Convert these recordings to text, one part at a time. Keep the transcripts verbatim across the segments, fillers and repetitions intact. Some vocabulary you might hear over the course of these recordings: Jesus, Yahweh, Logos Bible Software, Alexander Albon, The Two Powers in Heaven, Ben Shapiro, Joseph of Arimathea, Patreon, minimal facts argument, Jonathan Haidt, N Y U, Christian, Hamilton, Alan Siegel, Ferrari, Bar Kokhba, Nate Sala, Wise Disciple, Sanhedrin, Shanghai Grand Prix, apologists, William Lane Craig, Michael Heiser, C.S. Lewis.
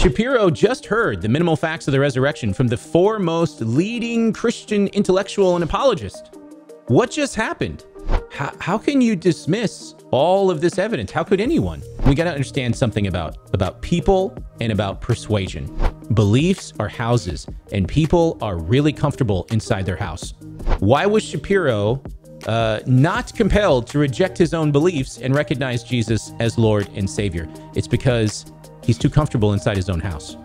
Shapiro just heard the minimal facts of the resurrection from the foremost leading Christian intellectual and apologist. What just happened? How, how can you dismiss all of this evidence? How could anyone? We got to understand something about, about people and about persuasion. Beliefs are houses, and people are really comfortable inside their house. Why was Shapiro uh, not compelled to reject his own beliefs and recognize Jesus as Lord and Savior? It's because he's too comfortable inside his own house.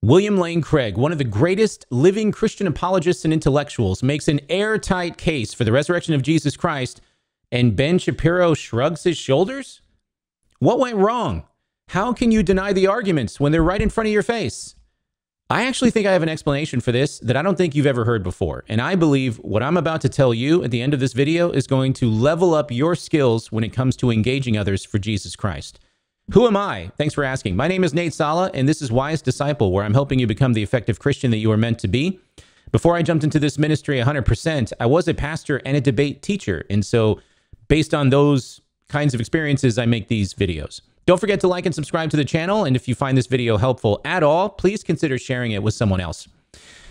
William Lane Craig, one of the greatest living Christian apologists and intellectuals, makes an airtight case for the resurrection of Jesus Christ, and Ben Shapiro shrugs his shoulders? What went wrong? How can you deny the arguments when they're right in front of your face? I actually think I have an explanation for this that I don't think you've ever heard before, and I believe what I'm about to tell you at the end of this video is going to level up your skills when it comes to engaging others for Jesus Christ. Who am I? Thanks for asking. My name is Nate Sala, and this is Wise Disciple, where I'm helping you become the effective Christian that you are meant to be. Before I jumped into this ministry one hundred percent, I was a pastor and a debate teacher, and so based on those kinds of experiences, I make these videos. Don't forget to like and subscribe to the channel, and if you find this video helpful at all, please consider sharing it with someone else.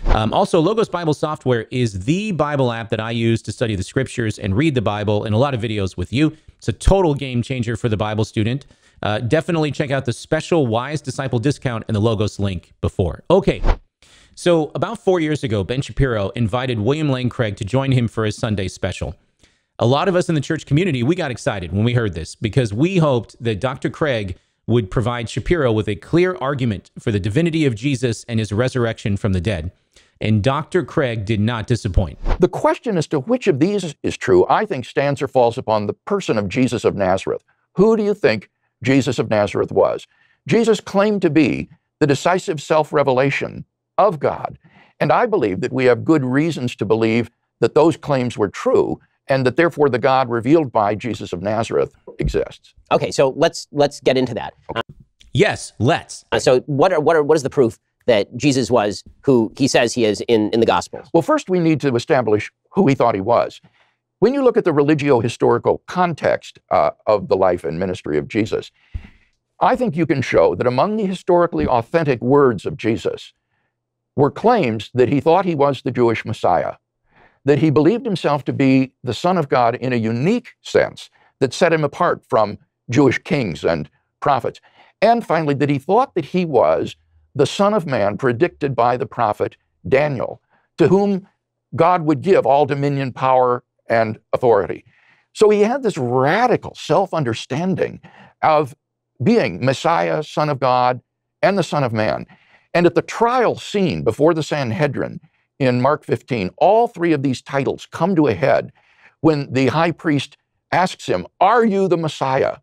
Um, also, Logos Bible Software is the Bible app that I use to study the scriptures and read the Bible in a lot of videos with you. It's a total game changer for the Bible student. Uh, definitely check out the special Wise Disciple discount and the Logos link before. Okay, so about four years ago, Ben Shapiro invited William Lane Craig to join him for his Sunday special. A lot of us in the church community, we got excited when we heard this because we hoped that Doctor Craig would provide Shapiro with a clear argument for the divinity of Jesus and his resurrection from the dead. And Doctor Craig did not disappoint. The question as to which of these is true, I think, stands or falls upon the person of Jesus of Nazareth. Who do you think Jesus of Nazareth was? Jesus claimed to be the decisive self-revelation of God. And I believe that we have good reasons to believe that those claims were true and that therefore the God revealed by Jesus of Nazareth exists. Okay, so let's let's get into that. Okay. Um, yes, let's. Uh, so what are what are what is the proof that Jesus was who he says he is in in the Gospels? Well, first we need to establish who he thought he was. When you look at the religio-historical context uh, of the life and ministry of Jesus, I think you can show that among the historically authentic words of Jesus were claims that he thought he was the Jewish Messiah, that he believed himself to be the Son of God in a unique sense that set him apart from Jewish kings and prophets, and finally, that he thought that he was the Son of Man predicted by the prophet Daniel, to whom God would give all dominion, power, and authority. So he had this radical self-understanding of being Messiah, Son of God, and the Son of Man. And at the trial scene before the Sanhedrin in Mark fifteen, all three of these titles come to a head when the high priest asks him, "Are you the Messiah,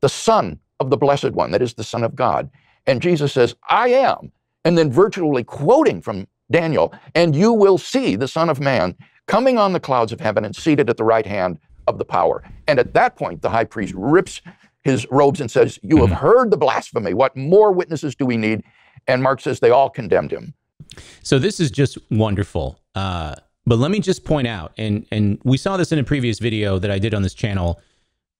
the Son of the Blessed One, that is the Son of God?" And Jesus says, "I am," and then virtually quoting from Daniel, "and you will see the Son of Man coming on the clouds of heaven and seated at the right hand of the power." And at that point, the high priest rips his robes and says, "You have heard the blasphemy. What more witnesses do we need?" And Mark says they all condemned him. So this is just wonderful. Uh, but let me just point out, and, and we saw this in a previous video that I did on this channel,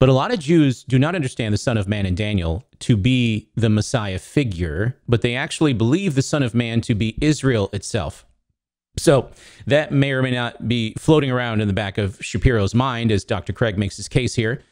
but a lot of Jews do not understand the Son of Man in Daniel to be the Messiah figure, but they actually believe the Son of Man to be Israel itself. So that may or may not be floating around in the back of Shapiro's mind as Doctor Craig makes his case here.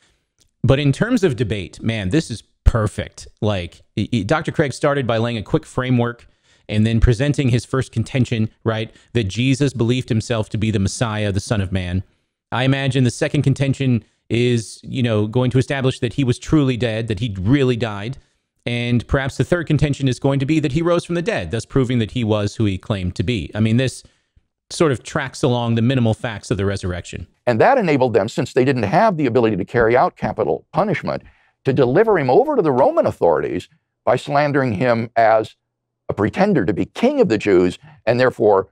But in terms of debate, man, this is perfect. Like, Doctor Craig started by laying a quick framework and then presenting his first contention, right, that Jesus believed himself to be the Messiah, the Son of Man. I imagine the second contention is, you know, going to establish that he was truly dead, that he really died. And perhaps the third contention is going to be that he rose from the dead, thus proving that he was who he claimed to be. I mean, this sort of tracks along the minimal facts of the resurrection. And that enabled them, since they didn't have the ability to carry out capital punishment, to deliver him over to the Roman authorities by slandering him as a pretender to be king of the Jews, and therefore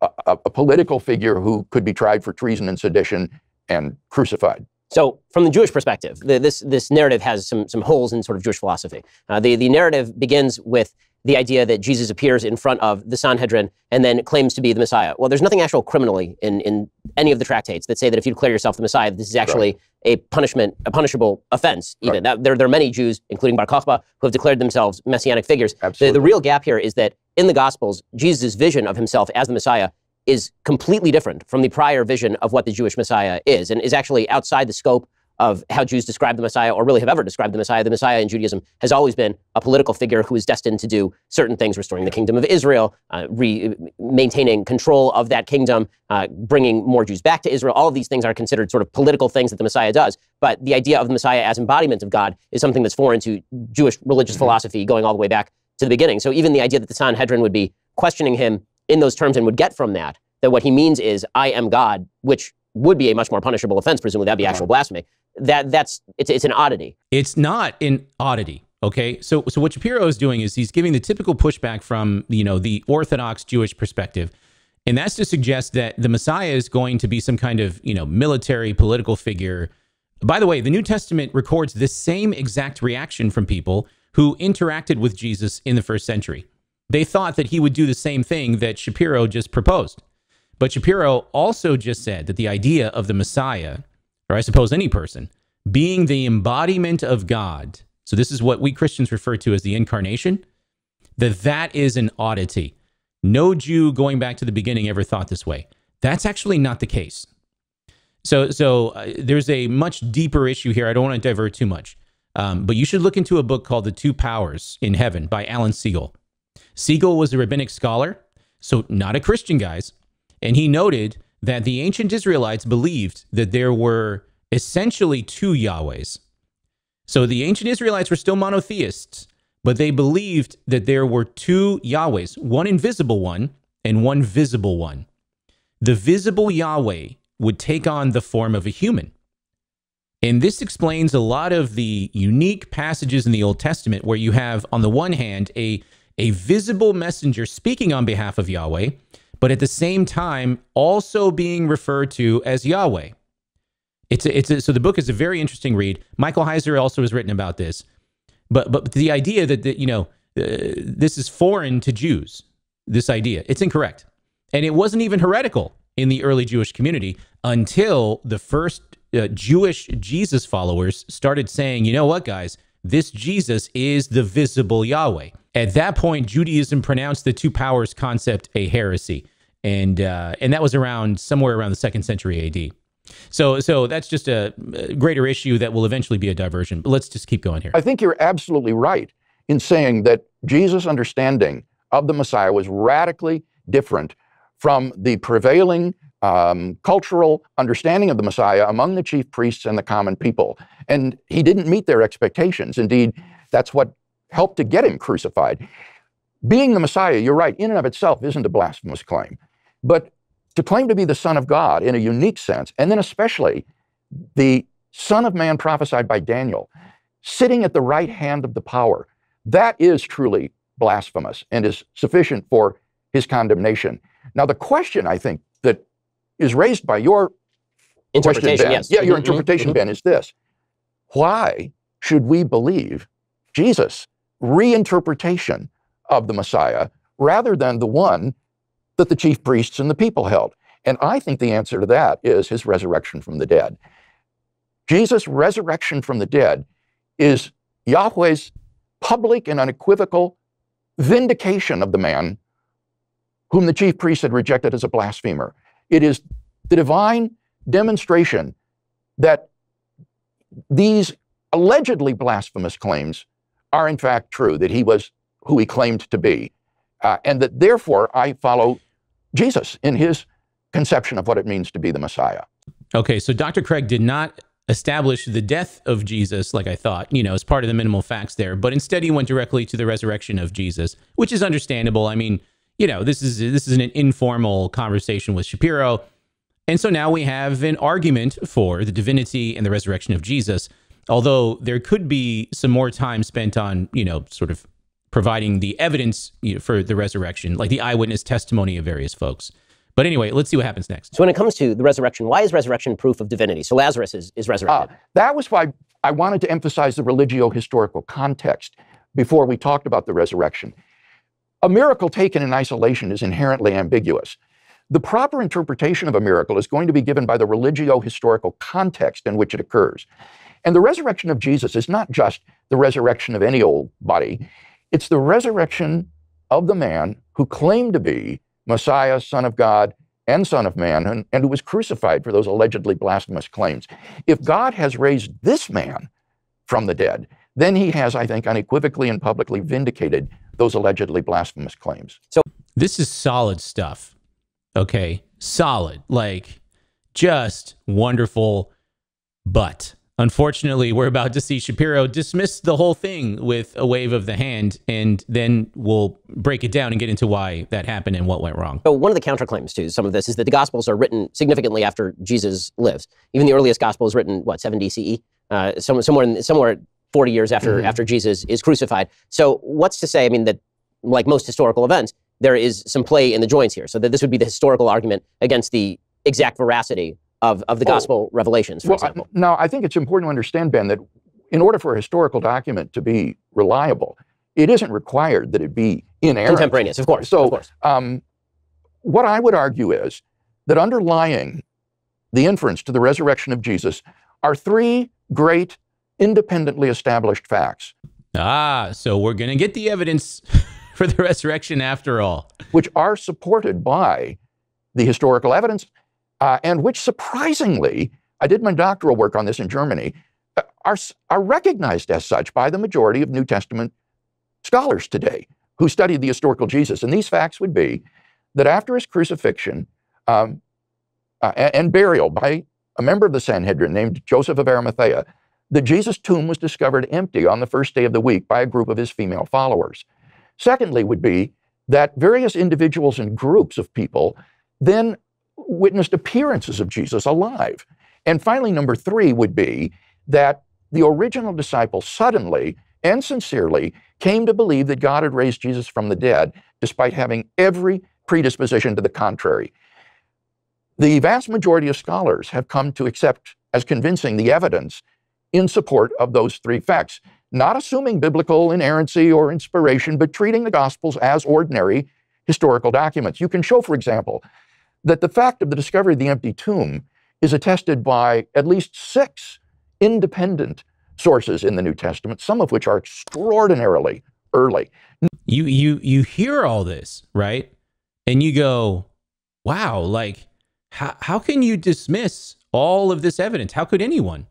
a, a, a political figure who could be tried for treason and sedition and crucified. So from the Jewish perspective, the, this, this narrative has some, some holes in sort of Jewish philosophy. Uh, the, the narrative begins with the idea that Jesus appears in front of the Sanhedrin and then claims to be the Messiah. Well, there's nothing actual criminally in, in any of the tractates that say that if you declare yourself the Messiah, this is actually right. a punishment, a punishable offense even. Right. That, there, there are many Jews, including Bar Kokhba, who have declared themselves messianic figures. The, the real gap here is that in the Gospels, Jesus' vision of himself as the Messiah is completely different from the prior vision of what the Jewish Messiah is, and is actually outside the scope of how Jews describe the Messiah or really have ever described the Messiah. The Messiah in Judaism has always been a political figure who is destined to do certain things, restoring the kingdom of Israel, uh, re maintaining control of that kingdom, uh, bringing more Jews back to Israel. All of these things are considered sort of political things that the Messiah does. But the idea of the Messiah as embodiment of God is something that's foreign to Jewish religious philosophy going all the way back to the beginning. So even the idea that the Sanhedrin would be questioning him in those terms and would get from that, that what he means is, I am God, which would be a much more punishable offense, presumably that'd be actual blasphemy. That that's it's it's an oddity. It's not an oddity. Okay, so so what Shapiro is doing is he's giving the typical pushback from you know the Orthodox Jewish perspective, and that's to suggest that the Messiah is going to be some kind of you know military political figure. By the way, the New Testament records the same exact reaction from people who interacted with Jesus in the first century. They thought that he would do the same thing that Shapiro just proposed, but Shapiro also just said that the idea of the Messiah, or I suppose any person, being the embodiment of God, so this is what we Christians refer to as the incarnation, that that is an oddity. No Jew going back to the beginning ever thought this way. That's actually not the case. So, so uh, there's a much deeper issue here. I don't want to divert too much, um, but you should look into a book called The Two Powers in Heaven by Alan Siegel. Siegel was a rabbinic scholar, so not a Christian, guys, and he noted that the ancient Israelites believed that there were essentially two Yahwehs. So the ancient Israelites were still monotheists, but they believed that there were two Yahwehs, one invisible one and one visible one. The visible Yahweh would take on the form of a human. And this explains a lot of the unique passages in the Old Testament where you have, on the one hand, a, a visible messenger speaking on behalf of Yahweh, but at the same time, also being referred to as Yahweh. It's a, it's a, so the book is a very interesting read. Michael Heiser also has written about this, but but the idea that, that you know uh, this is foreign to Jews, this idea, it's incorrect, and it wasn't even heretical in the early Jewish community until the first uh, Jewish Jesus followers started saying, you know what, guys, this Jesus is the visible Yahweh. At that point, Judaism pronounced the two powers concept a heresy, and uh, and that was around somewhere around the second century A D. So so that's just a greater issue that will eventually be a diversion. But let's just keep going here. I think you're absolutely right in saying that Jesus' understanding of the Messiah was radically different from the prevailing um, cultural understanding of the Messiah among the chief priests and the common people, and he didn't meet their expectations. Indeed, that's what helped to get him crucified. Being the Messiah, you're right, in and of itself isn't a blasphemous claim. But to claim to be the Son of God in a unique sense, and then especially the Son of Man prophesied by Daniel, sitting at the right hand of the power, that is truly blasphemous and is sufficient for his condemnation. Now, the question, I think, that is raised by your interpretation, question, Ben, yes. yeah, your interpretation, mm-hmm. Ben, is this. Why should we believe Jesus' reinterpretation of the Messiah rather than the one that the chief priests and the people held? And I think the answer to that is his resurrection from the dead. Jesus' resurrection from the dead is Yahweh's public and unequivocal vindication of the man whom the chief priests had rejected as a blasphemer. It is the divine demonstration that these allegedly blasphemous claims are in fact true, that he was who he claimed to be, uh, and that therefore I follow Jesus in his conception of what it means to be the Messiah. Okay, so Doctor Craig did not establish the death of Jesus like I thought, you know, as part of the minimal facts there, but instead he went directly to the resurrection of Jesus, which is understandable. I mean, you know, this is, this is an informal conversation with Shapiro, and so now we have an argument for the divinity and the resurrection of Jesus, although there could be some more time spent on, you know, sort of providing the evidence you know, for the resurrection, like the eyewitness testimony of various folks. But anyway, let's see what happens next. So when it comes to the resurrection, why is resurrection proof of divinity? So Lazarus is, is resurrected. Ah, that was why I wanted to emphasize the religio-historical context before we talked about the resurrection. A miracle taken in isolation is inherently ambiguous. The proper interpretation of a miracle is going to be given by the religio-historical context in which it occurs. And the resurrection of Jesus is not just the resurrection of any old body. It's the resurrection of the man who claimed to be Messiah, Son of God, and Son of Man, and, and who was crucified for those allegedly blasphemous claims. If God has raised this man from the dead, then he has, I think, unequivocally and publicly vindicated those allegedly blasphemous claims. So this is solid stuff, okay? Solid, like just wonderful, but unfortunately, we're about to see Shapiro dismiss the whole thing with a wave of the hand, and then we'll break it down and get into why that happened and what went wrong. So one of the counterclaims to some of this is that the Gospels are written significantly after Jesus lives. Even the earliest Gospel is written, what, seventy C E? Uh, some, somewhere, in, somewhere forty years after, mm-hmm. after Jesus is crucified. So what's to say, I mean, that like most historical events, there is some play in the joints here, so that this would be the historical argument against the exact veracity Of, of the gospel oh, revelations, for well, example. I, now, I think it's important to understand, Ben, that in order for a historical document to be reliable, it isn't required that it be inerrant. Contemporaneous, of course. So, of course. Um, what I would argue is that underlying the inference to the resurrection of Jesus are three great, independently established facts. Ah, so we're going to get the evidence for the resurrection after all. Which are supported by the historical evidence. Uh, and which, surprisingly, I did my doctoral work on this in Germany, uh, are, are recognized as such by the majority of New Testament scholars today who studied the historical Jesus. And these facts would be that after his crucifixion um, uh, and, and burial by a member of the Sanhedrin named Joseph of Arimathea, that Jesus' tomb was discovered empty on the first day of the week by a group of his female followers. Secondly would be that various individuals and groups of people then witnessed appearances of Jesus alive. And finally, number three would be that the original disciples suddenly and sincerely came to believe that God had raised Jesus from the dead, despite having every predisposition to the contrary. The vast majority of scholars have come to accept as convincing the evidence in support of those three facts, not assuming biblical inerrancy or inspiration, but treating the Gospels as ordinary historical documents. You can show, for example, that the fact of the discovery of the empty tomb is attested by at least six independent sources in the New Testament, some of which are extraordinarily early. You, you, you hear all this, right? And you go, wow, like, how, how can you dismiss all of this evidence? How could anyone?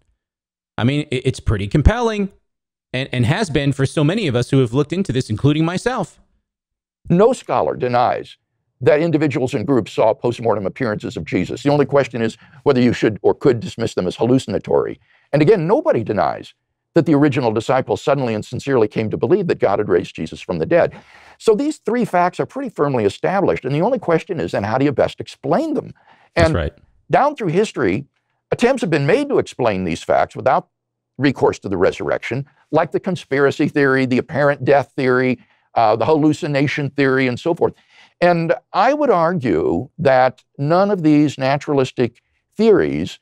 I mean, it, it's pretty compelling and, and has been for so many of us who have looked into this, including myself. No scholar denies that individuals and groups saw postmortem appearances of Jesus. The only question is whether you should or could dismiss them as hallucinatory. And again, nobody denies that the original disciples suddenly and sincerely came to believe that God had raised Jesus from the dead. So these three facts are pretty firmly established, and the only question is, then how do you best explain them? And That's right. down through history, attempts have been made to explain these facts without recourse to the resurrection, like the conspiracy theory, the apparent death theory, uh, the hallucination theory, and so forth. And I would argue that none of these naturalistic theories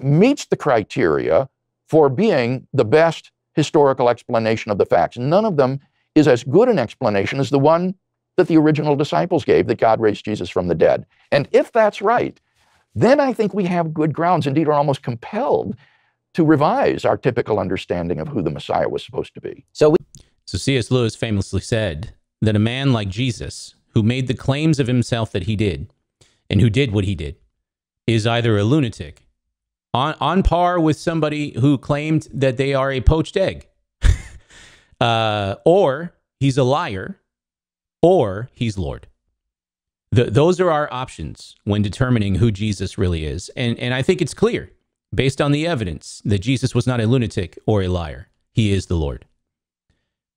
meets the criteria for being the best historical explanation of the facts. None of them is as good an explanation as the one that the original disciples gave, that God raised Jesus from the dead. And if that's right, then I think we have good grounds, indeed are almost compelled, to revise our typical understanding of who the Messiah was supposed to be. So, we so C S Lewis famously said that a man like Jesus, who made the claims of himself that he did, and who did what he did, is either a lunatic, on, on par with somebody who claimed that they are a poached egg, uh, or he's a liar, or he's Lord. The, those are our options when determining who Jesus really is. And, and I think it's clear, based on the evidence, that Jesus was not a lunatic or a liar. He is the Lord.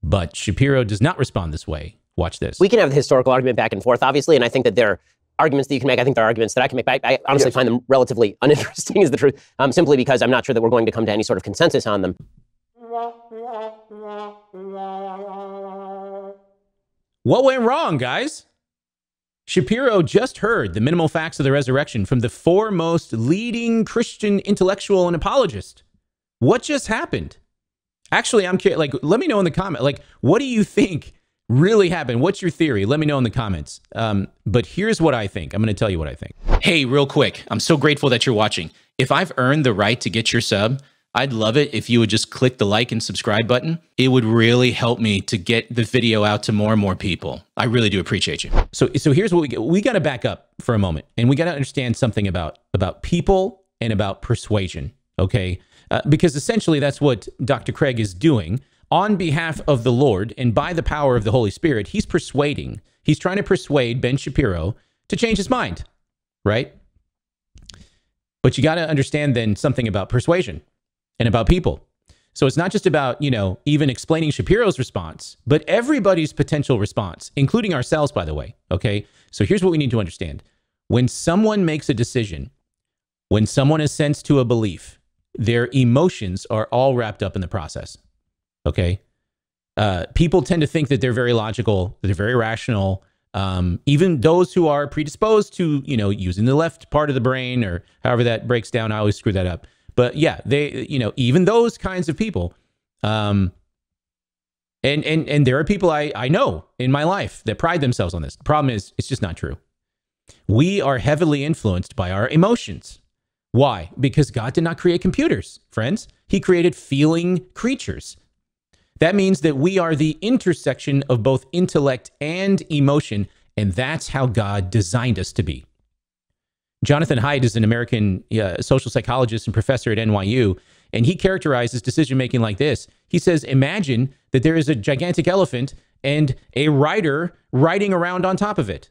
But Shapiro does not respond this way. Watch this. We can have the historical argument back and forth, obviously, and I think that there are arguments that you can make. I think there are arguments that I can make. But I, I honestly yes. find them relatively uninteresting, is the truth, um, simply because I'm not sure that we're going to come to any sort of consensus on them. What went wrong, guys? Shapiro just heard the minimal facts of the resurrection from the foremost leading Christian intellectual and apologist. What just happened? Actually, I'm curious. Like, let me know in the comment. Like, what do you think really happened? What's your theory? Let me know in the comments. Um, but here's what I think. I'm going to tell you what I think. Hey, real quick. I'm so grateful that you're watching. If I've earned the right to get your sub, I'd love it if you would just click the like and subscribe button. It would really help me to get the video out to more and more people. I really do appreciate you. So, so here's what we get. We got to back up for a moment, and we got to understand something about, about people and about persuasion, okay? Uh, because essentially that's what Doctor Craig is doing on behalf of the Lord and by the power of the Holy Spirit. He's persuading. He's trying to persuade Ben Shapiro to change his mind, right? But you got to understand then something about persuasion and about people. So it's not just about, you know, even explaining Shapiro's response, but everybody's potential response, including ourselves, by the way, okay? So here's what we need to understand. When someone makes a decision, when someone assents to a belief, their emotions are all wrapped up in the process, okay? Uh, people tend to think that they're very logical, that they're very rational. Um, even those who are predisposed to, you know, using the left part of the brain or however that breaks down, I always screw that up. But yeah, they, you know, even those kinds of people, um, and, and, and there are people I, I know in my life that pride themselves on this. The problem is, it's just not true. We are heavily influenced by our emotions. Why? Because God did not create computers, friends. He created feeling creatures. That means that we are the intersection of both intellect and emotion, and that's how God designed us to be. Jonathan Haidt is an American uh, social psychologist and professor at N Y U, and he characterizes decision-making like this. He says, imagine that there is a gigantic elephant and a rider riding around on top of it.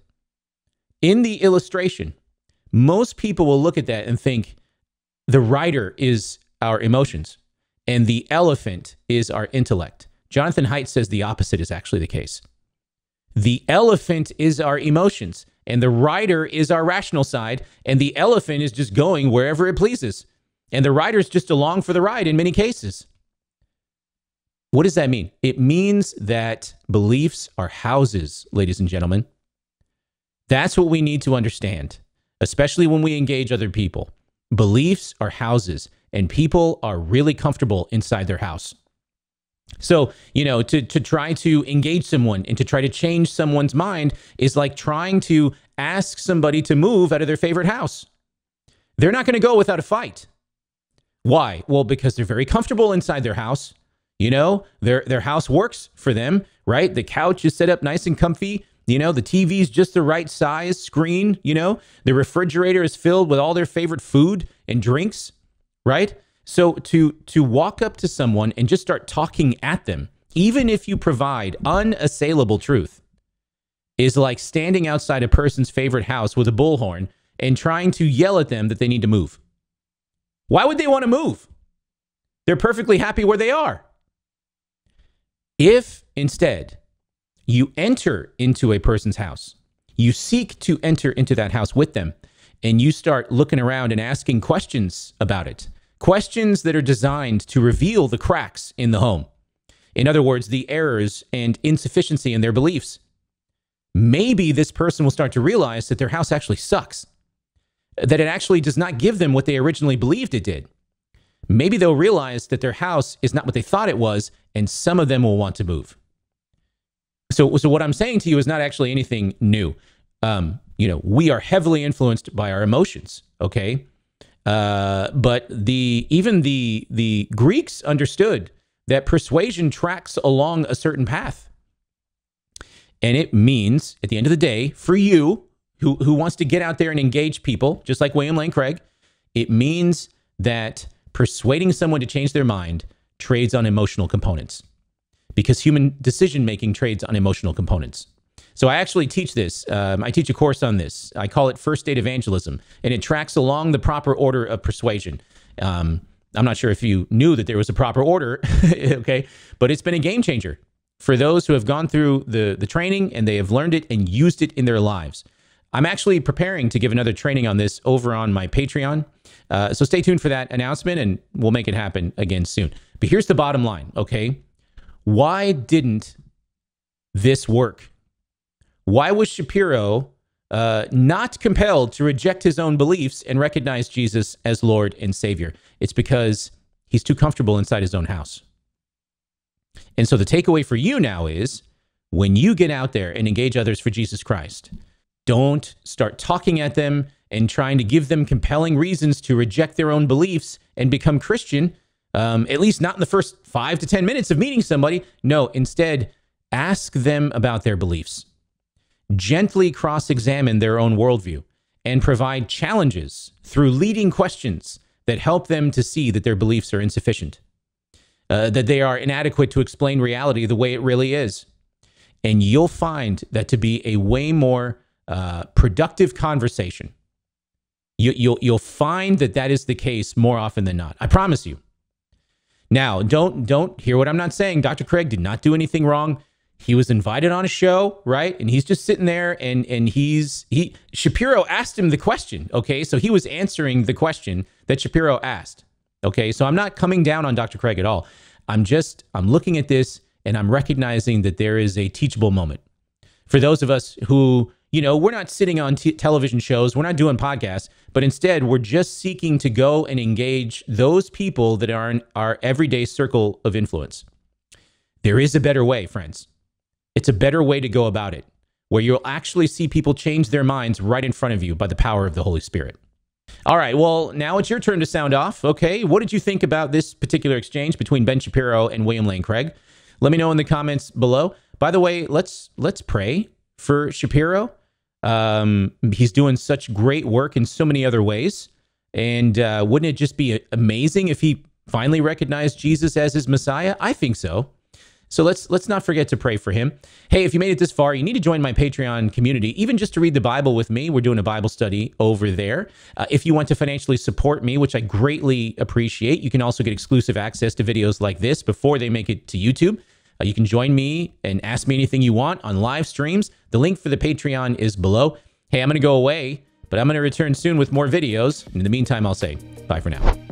In the illustration, most people will look at that and think the rider is our emotions and the elephant is our intellect. Jonathan Haidt says the opposite is actually the case. The elephant is our emotions, and the rider is our rational side, and the elephant is just going wherever it pleases, and the rider's just along for the ride in many cases. What does that mean? It means that beliefs are houses, ladies and gentlemen. That's what we need to understand, especially when we engage other people. Beliefs are houses, and people are really comfortable inside their house. So, you know, to, to try to engage someone and to try to change someone's mind is like trying to ask somebody to move out of their favorite house. They're not going to go without a fight. Why? Well, because they're very comfortable inside their house. You know, their, their house works for them, right? The couch is set up nice and comfy. You know, the T V's just the right size screen. You know, the refrigerator is filled with all their favorite food and drinks, right? So to, to walk up to someone and just start talking at them, even if you provide unassailable truth, is like standing outside a person's favorite house with a bullhorn and trying to yell at them that they need to move. Why would they want to move? They're perfectly happy where they are. If instead you enter into a person's house, you seek to enter into that house with them, and you start looking around and asking questions about it, questions that are designed to reveal the cracks in the home. In other words, the errors and insufficiency in their beliefs. Maybe this person will start to realize that their house actually sucks, that it actually does not give them what they originally believed it did. Maybe they'll realize that their house is not what they thought it was, and some of them will want to move. So, so what I'm saying to you is not actually anything new. Um, you know, we are heavily influenced by our emotions, okay? Uh, but the even the the Greeks understood that persuasion tracks along a certain path. And it means, at the end of the day, for you who, who wants to get out there and engage people, just like William Lane Craig, it means that persuading someone to change their mind trades on emotional components, because human decision-making trades on emotional components. So I actually teach this. Um, I teach a course on this. I call it First Date Evangelism, and it tracks along the proper order of persuasion. Um, I'm not sure if you knew that there was a proper order, okay? But it's been a game changer for those who have gone through the, the training and they have learned it and used it in their lives. I'm actually preparing to give another training on this over on my Patreon. Uh, so stay tuned for that announcement, and we'll make it happen again soon. But here's the bottom line, okay? Why didn't this work? Why was Shapiro uh, not compelled to reject his own beliefs and recognize Jesus as Lord and Savior. It's because he's too comfortable inside his own house. And so the takeaway for you now is, when you get out there and engage others for Jesus Christ, don't start talking at them and trying to give them compelling reasons to reject their own beliefs and become Christian, um, at least not in the first five to ten minutes of meeting somebody. No, instead, ask them about their beliefs. Gently cross-examine their own worldview and provide challenges through leading questions that help them to see that their beliefs are insufficient, uh, that they are inadequate to explain reality the way it really is. And you'll find that to be a way more uh, productive conversation. You, you'll, you'll find that that is the case more often than not. I promise you. Now, don't, don't hear what I'm not saying. Doctor Craig did not do anything wrong. He was invited on a show, right? And he's just sitting there, and, and he's, he, Shapiro asked him the question, okay? So he was answering the question that Shapiro asked, okay? So I'm not coming down on Doctor Craig at all. I'm just, I'm looking at this, and I'm recognizing that there is a teachable moment for those of us who, you know, we're not sitting on t television shows, we're not doing podcasts, but instead we're just seeking to go and engage those people that are in our everyday circle of influence. There is a better way, friends. It's a better way to go about it, where you'll actually see people change their minds right in front of you by the power of the Holy Spirit. All right, well, now it's your turn to sound off, okay? What did you think about this particular exchange between Ben Shapiro and William Lane Craig? Let me know in the comments below. By the way, let's let's pray for Shapiro. Um, he's doing such great work in so many other ways. And uh, wouldn't it just be amazing if he finally recognized Jesus as his Messiah? I think so. So let's let's not forget to pray for him. Hey, if you made it this far, you need to join my Patreon community, even just to read the Bible with me. We're doing a Bible study over there. Uh, if you want to financially support me, which I greatly appreciate, you can also get exclusive access to videos like this before they make it to YouTube. Uh, you can join me and ask me anything you want on live streams. The link for the Patreon is below. Hey, I'm going to go away, but I'm going to return soon with more videos. In the meantime, I'll say bye for now.